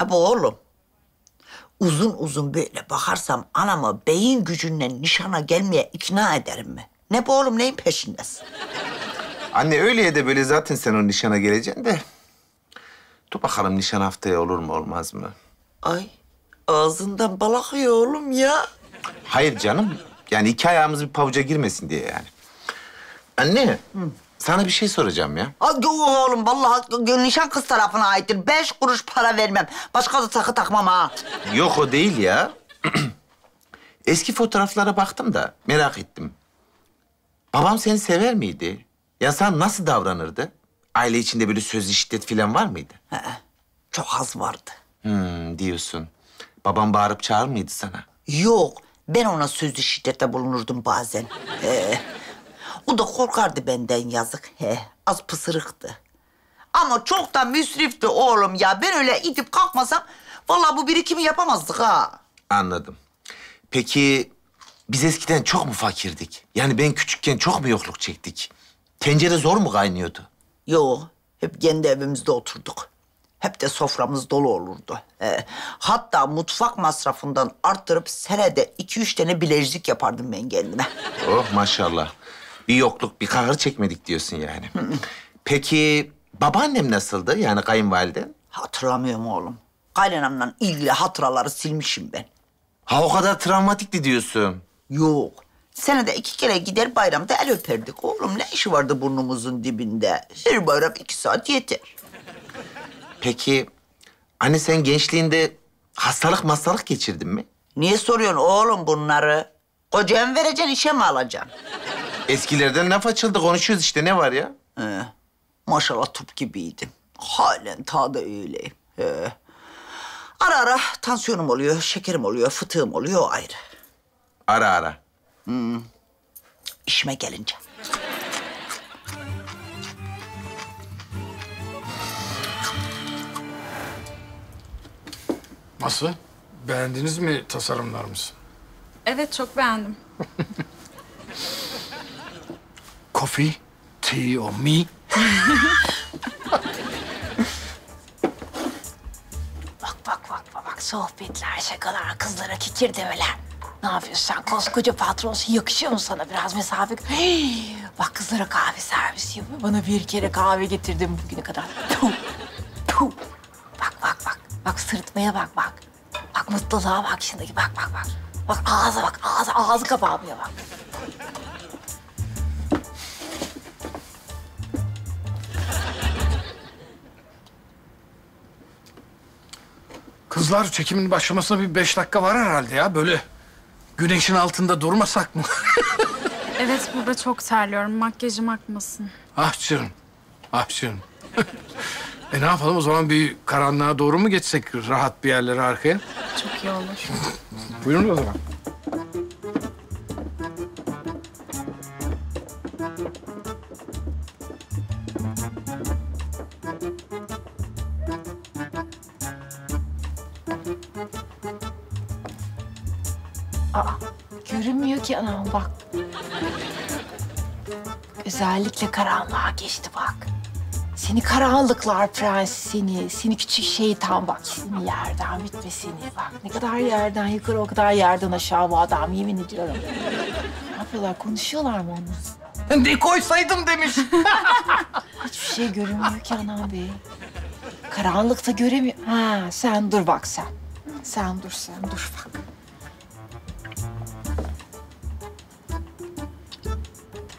Abi oğlum, uzun uzun böyle bakarsam anamı beyin gücünle nişana gelmeye ikna ederim mi? Ne bu oğlum, neyin peşindesin? Anne öyle ya da böyle zaten sen o nişana geleceksin de. Dur bakalım nişan haftaya olur mu olmaz mı? Ay ağzından bal akıyor oğlum ya. Hayır canım, yani iki ayağımız bir pavuca girmesin diye yani. Anne, sana bir şey soracağım ya. Ay dur oğlum, vallahi nişan kız tarafına aittir. 5 kuruş para vermem. Başka da takı takmam ha. Yok o değil ya. Eski fotoğraflara baktım da merak ettim. Babam seni sever miydi? Ya sen nasıl davranırdı? Aile içinde böyle sözlü şiddet falan var mıydı? He, çok az vardı. Diyorsun. Babam bağırıp çağırır mıydı sana? Yok, ben ona sözlü şiddette bulunurdum bazen. O da korkardı benden yazık. Az pısırıktı. Ama çok da müsrifti oğlum ya. Ben öyle itip kalkmasam vallahi bu birikimi yapamazdık ha. Anladım. Peki biz eskiden çok mu fakirdik? Yani ben küçükken çok mu yokluk çektik? Tencere zor mu kaynıyordu? Yok, hep kendi evimizde oturduk. Hep de soframız dolu olurdu. Hatta mutfak masrafından arttırıp senede 2-3 tane bilezik yapardım ben kendime. Oh maşallah. Bir yokluk, bir kahır çekmedik diyorsun yani. Peki babaannem nasıldı? Yani kayınvaliden? Hatırlamıyorum oğlum. Kaynanamla ilgili hatıraları silmişim ben. Ha o kadar travmatikti diyorsun. Yok. Senede 2 kere gider bayramda el öperdik. Oğlum ne işi vardı burnumuzun dibinde? Her bayram 2 saat yeter. Peki anne sen gençliğinde hastalık geçirdin mi? Niye soruyorsun oğlum bunları? Kocaya mı vereceksin, işe mi alacaksın? Eskilerden laf açıldı, konuşuyoruz işte, ne var ya? Maşallah top gibiydim. Halen ta da öyleyim. Ara ara tansiyonum oluyor, şekerim oluyor, fıtığım oluyor, ayrı. Ara ara. İşime gelince. Nasıl? Beğendiniz mi tasarımlarımızı? Evet, çok beğendim. Coffee, tea or me? Bak. Sohbetler, şakalar, kızlara kikir demeler. Ne yapıyorsun sen? Koskoca patronsun. Yakışıyor mu sana biraz mesafe? Hey, bak kızlara kahve servisi yapıyor. Bana 1 kere kahve getirdim bugüne kadar. Bak. Bak sırıtmaya bak. Bak mutluluğa bak şimdiki. Bak. Bak ağza bak. Ağzı kapağımıya bak. Kızlar çekimin başlamasına bir 5 dakika var herhalde ya. Böyle güneşin altında durmasak mı? Evet, burada çok terliyorum. Makyajım akmasın. Ah canım. Ne yapalım o zaman, bir karanlığa doğru mu geçsek rahat bir yerlere arkaya? Çok iyi olur. Buyurun o zaman. Görünmüyor ki anam bak. Özellikle karanlığa geçti bak. Seni karanlıklar prensi seni. Seni küçük şeytan bak. Seni yerden bitme seni bak. Ne kadar yerden yukarı o kadar yerden aşağı bu adam, yemin ediyorum. Ne yapıyorlar, konuşuyorlar mı onunla? Ne koysaydım demiş. Hiçbir şey görünmüyor ki anam bey. Karanlıkta göremiyor. Ha sen dur bak sen. Sen dur bak.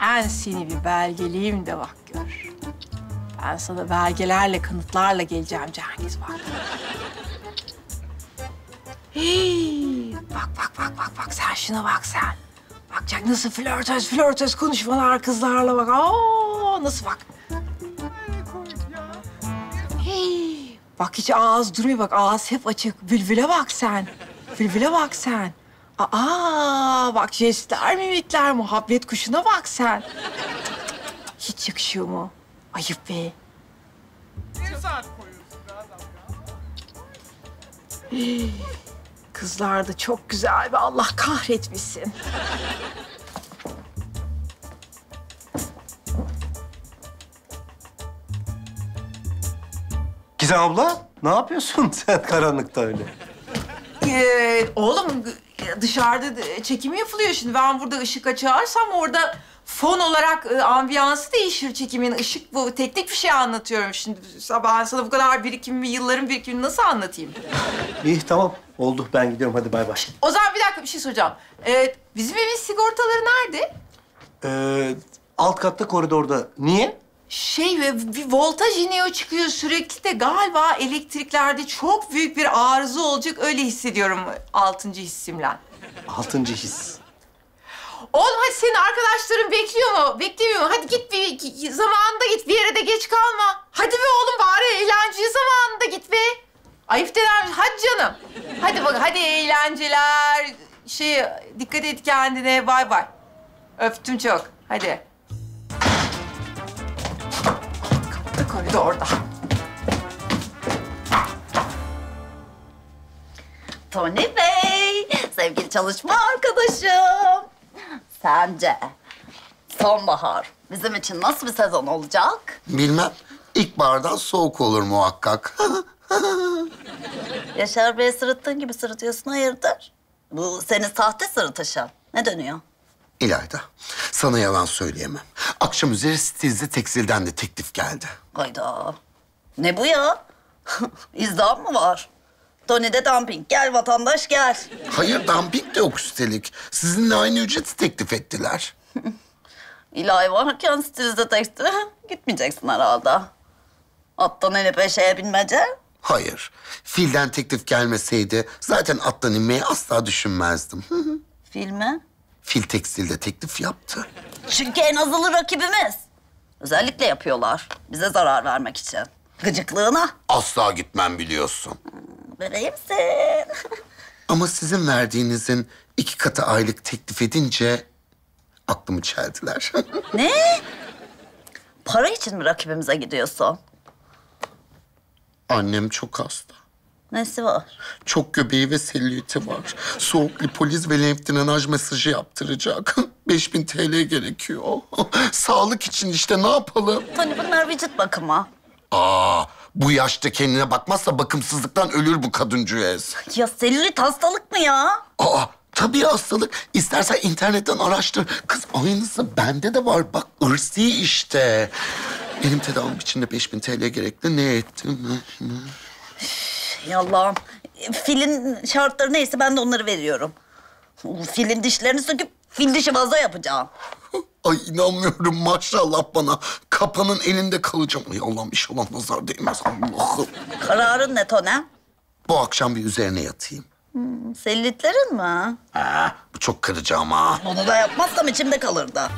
Ben seni bir belgeleyeyim de bak gör. Ben sana belgelerle, kanıtlarla geleceğim Cengiz bak. Hey, bak sen şuna bak sen. Bakacak nasıl flörtöz konuşmalar kızlarla bak. Aa nasıl bak. Hey, bak hiç ağız durmuyor bak, ağız hep açık. Bülbüle bak sen. Aa bak jestler, mimikler, muhabbet kuşuna bak sen. Hiç yakışıyor mu? Ayıp be. Bir saat koyuyorsun adam ya. Kızlar da çok güzel be, Allah kahretmesin. Gizem abla, Ne yapıyorsun sen karanlıkta öyle? Oğlum dışarıda çekimi yapılıyor şimdi. Ben burada ışık açarsam orada fon olarak ambiyansı değişir çekimin. Işık bu. Teknik bir şey anlatıyorum şimdi. Ben sana bu kadar birikimimi, yılların birikimini nasıl anlatayım? İyi tamam. Oldu. Ben gidiyorum. Hadi bay bay. O zaman bir dakika bir şey soracağım. Bizim evin sigortaları nerede? Alt katta koridorda. Niye? Bir voltaj iniyor çıkıyor sürekli de galiba elektriklerde çok büyük bir arıza olacak. Öyle hissediyorum 6. hissimle. 6. his. Oğlum hadi senin arkadaşların bekliyor mu? Beklemiyor mu? Hadi git bir zamanında git. Bir yere de geç kalma. Hadi be oğlum bari eğlenceli zamanında git be. Ayıp denen. Hadi canım. Hadi bak hadi eğlenceler. Dikkat et kendine. Bay bay. Öptüm çok. Hadi. Koridorda orada. Tony Bey, sevgili çalışma arkadaşım. Sence sonbahar bizim için nasıl bir sezon olacak? Bilmem. İlkbahardan soğuk olur muhakkak. Yaşar Bey'e sırıttığın gibi sırıtıyorsun, hayırdır? Bu senin sahte sırıtışın. Ne dönüyor? İlayda, sana yalan söyleyemem. Akşam üzeri Stilz'de tekstilden de teklif geldi. Hayda. Ne bu ya? İzdiham mı var? Tony'de dumping. Gel vatandaş gel. Hayır, dumping de yok üstelik. Sizinle aynı ücreti teklif ettiler. İlahi varken Stilz'de tekstil. Gitmeyeceksin herhalde. Attan ele peşeye binmece. Hayır. Filden teklif gelmeseydi zaten attan inmeyi asla düşünmezdim. Fil mi? Fil tekstilde teklif yaptı. Çünkü en azılı rakibimiz. Özellikle yapıyorlar. Bize zarar vermek için. Gıcıklığına. Asla gitmem biliyorsun. Bebeğimsin. Ama sizin verdiğinizin 2 katı aylık teklif edince aklımı çeldiler. Ne? Para için mi rakibimize gidiyorsun? Annem çok hasta. Nesi var? Çok göbeği ve selüliti var. Soğuk lipoliz ve lenfdrenaj mesajı yaptıracak. 5000 TL gerekiyor. Sağlık için işte, ne yapalım? Tony, bunlar vücut bakımı. Bu yaşta kendine bakmazsa bakımsızlıktan ölür bu kadıncağız. Ya selülit hastalık mı ya? Tabii hastalık. İstersen internetten araştır. Kız aynısı bende de var. Bak ırsi işte. Benim tedavim için de 5000 TL gerekli. Ne ettim? Ya Allah'ım. Filin şartları neyse ben de onları veriyorum. Filin dişlerini söküp fil dişi vaza yapacağım. Ay inanmıyorum maşallah bana. Kapanın elinde kalacağım. Ay Allah'ım inşallah nazar değmez Allah'ım. Kararın ne Tone? Bu akşam bir üzerine yatayım. Sellitlerin mi? Bu çok kıracağım ha. Onu da yapmazsam içimde kalırdı.